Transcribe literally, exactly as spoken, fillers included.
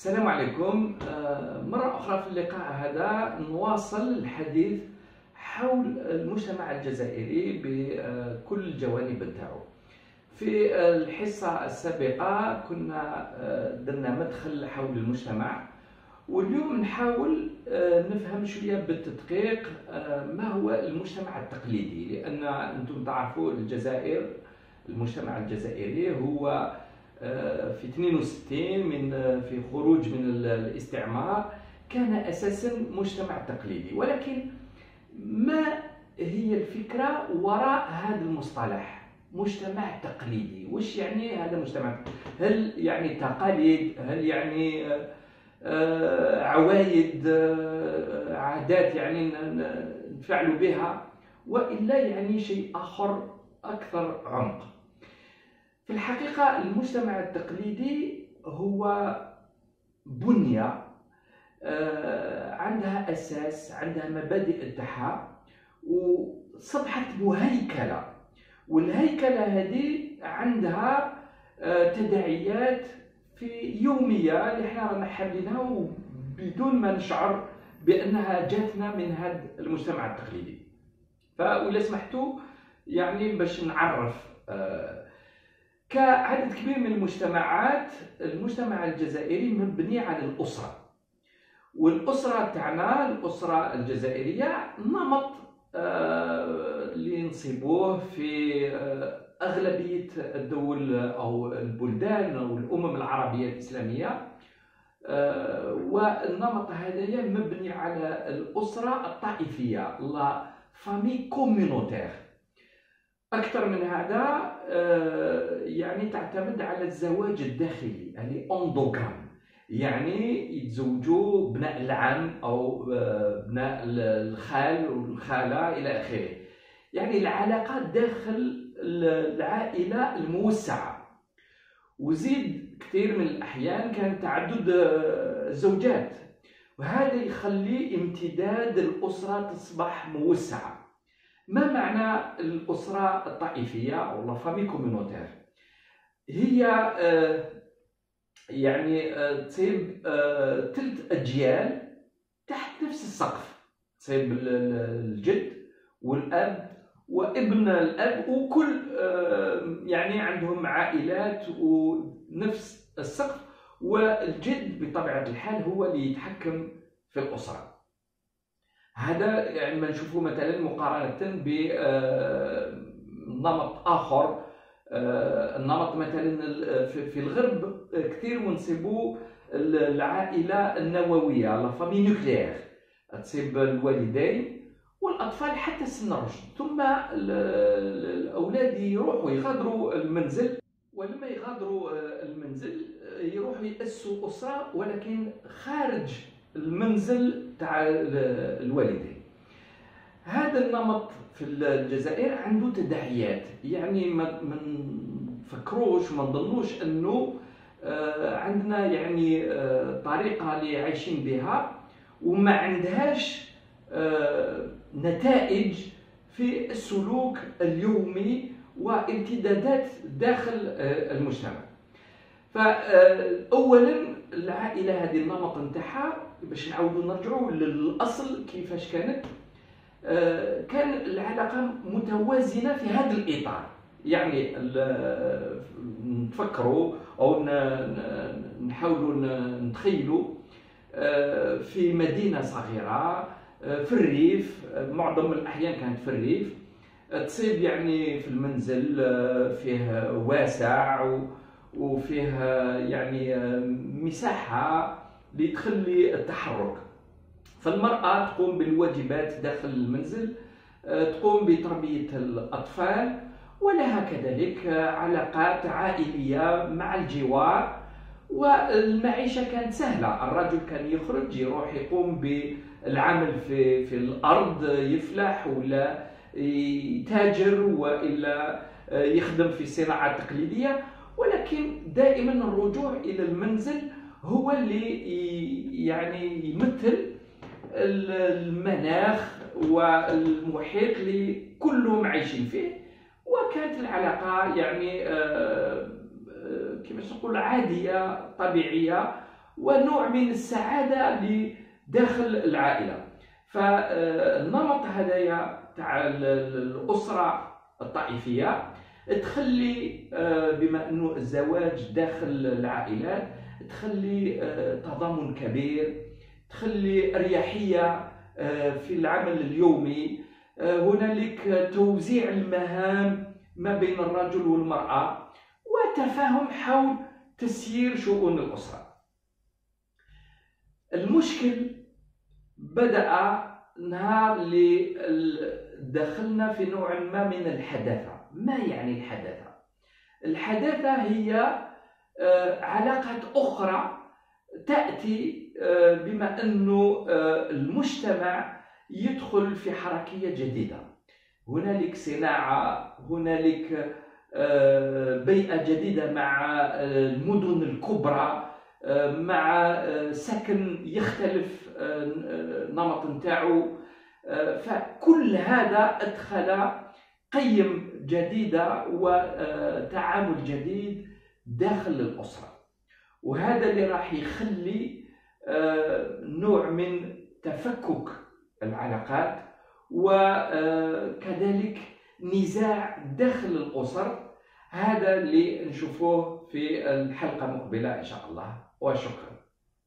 السلام عليكم. مرة أخرى في اللقاء هذا نواصل الحديث حول المجتمع الجزائري بكل جوانب التاعو. في الحصة السابقة كنا درنا مدخل حول المجتمع، واليوم نحاول نفهم شوية بالتدقيق ما هو المجتمع التقليدي، لأن أنتم تعرفوا الجزائر المجتمع الجزائري هو في اثنين وستين من في خروج من الاستعمار كان اساسا مجتمع تقليدي، ولكن ما هي الفكره وراء هذا المصطلح مجتمع تقليدي؟ واش يعني هذا المجتمع؟ هل يعني تقاليد؟ هل يعني عوايد عادات يعني نفعل بها، والا يعني شيء اخر اكثر عمق؟ في الحقيقة المجتمع التقليدي هو بنية عندها أساس، عندها مبادئ تاعها وصبحت مهيكلة، والهيكلة هذه عندها تداعيات في يومية اللي احنا رانا حابينها وبدون ما نشعر بأنها جاتنا من هذا المجتمع التقليدي. فإذا سمحتوا يعني باش نعرف كعدد كبير من المجتمعات، المجتمع الجزائري مبني على الأسرة، والأسرة تاعنا الأسرة الجزائرية نمط اللي نصيبوه في أغلبية الدول أو البلدان أو الأمم العربية الإسلامية، والنمط هذايا مبني على الأسرة الطائفية لا فامي كومينوتير. أكثر من هذا يعني تعتمد على الزواج الداخلي، يعني أندوغام، يعني يتزوجوا بناء العم أو بناء الخال والخالة إلى آخره، يعني العلاقات داخل العائلة الموسعة. وزيد كثير من الأحيان كان تعدد الزوجات، وهذا يخلي امتداد الأسرة تصبح موسعة. ما معنى الأسرة الطائفية أو لا فامي كومينوتير؟ هي يعني تصيب ثلاث أجيال تحت نفس السقف، تصيب الجد والأب وابن الأب، وكل يعني عندهم عائلات ونفس السقف، والجد بطبيعة الحال هو اللي يتحكم في الأسرة. هذا يعني ما نشوفه مثلا مقارنة بنمط آخر، النمط مثلا في الغرب كثير ونصيبوا العائلة النووية لا فامي نوكليير، تصيب الوالدين والأطفال حتى سن الرشد، ثم الأولاد يروحوا يغادروا المنزل، ولما يغادروا المنزل يروحوا يأسسوا أسرة ولكن خارج المنزل تاع الوالدين. هذا النمط في الجزائر عنده تداعيات، يعني ما نفكروش وما نظنوش انه عندنا يعني طريقه اللي عايشين بها وما عندهاش نتائج في السلوك اليومي وامتدادات داخل المجتمع. فاولا العائله هذه النمط نتاعها باش نعاودو نرجعو للاصل كيفاش كانت، آه كان العلاقه متوازنه في هذا الاطار، يعني نفكروا او نحاولوا نتخيلوا آه في مدينه صغيره آه في الريف، آه معظم الاحيان كانت في الريف، آه تصيب يعني في المنزل آه فيه واسع وفيه يعني آه مساحه لتخلي التحرك، فالمرأة تقوم بالواجبات داخل المنزل، تقوم بتربية الأطفال، ولها كذلك علاقات عائلية مع الجوار، والمعيشة كانت سهلة، الرجل كان يخرج يروح يقوم بالعمل في, في الأرض، يفلح ولا يتاجر وإلا يخدم في صناعة تقليدية، ولكن دائما الرجوع إلى المنزل هو اللي يعني يمثل المناخ والمحيط اللي كلهم عايشين فيه، وكانت العلاقه يعني كيفاش نقول عاديه طبيعيه، ونوع من السعادة لداخل العائلة. فالنمط هذايا تاع الأسرة الطائفية تخلي بما أنه الزواج داخل العائلات تخلي تضامن كبير، تخلي أريحية في العمل اليومي، هنالك توزيع المهام ما بين الرجل والمرأة، وتفاهم حول تسيير شؤون الأسرة. المشكل بدأ نهار اللي دخلنا في نوع ما من الحداثة. ما يعني الحداثة؟ الحداثة هي علاقات أخرى تأتي بما أنه المجتمع يدخل في حركية جديدة، هنالك صناعة، هنالك بيئة جديدة مع المدن الكبرى، مع سكن يختلف نمط نتاعو، فكل هذا أدخل قيم جديدة وتعامل جديد داخل الأسرة، وهذا اللي راح يخلي نوع من تفكك العلاقات وكذلك نزاع داخل الأسر. هذا اللي نشوفوه في الحلقة المقبلة إن شاء الله، وشكرا.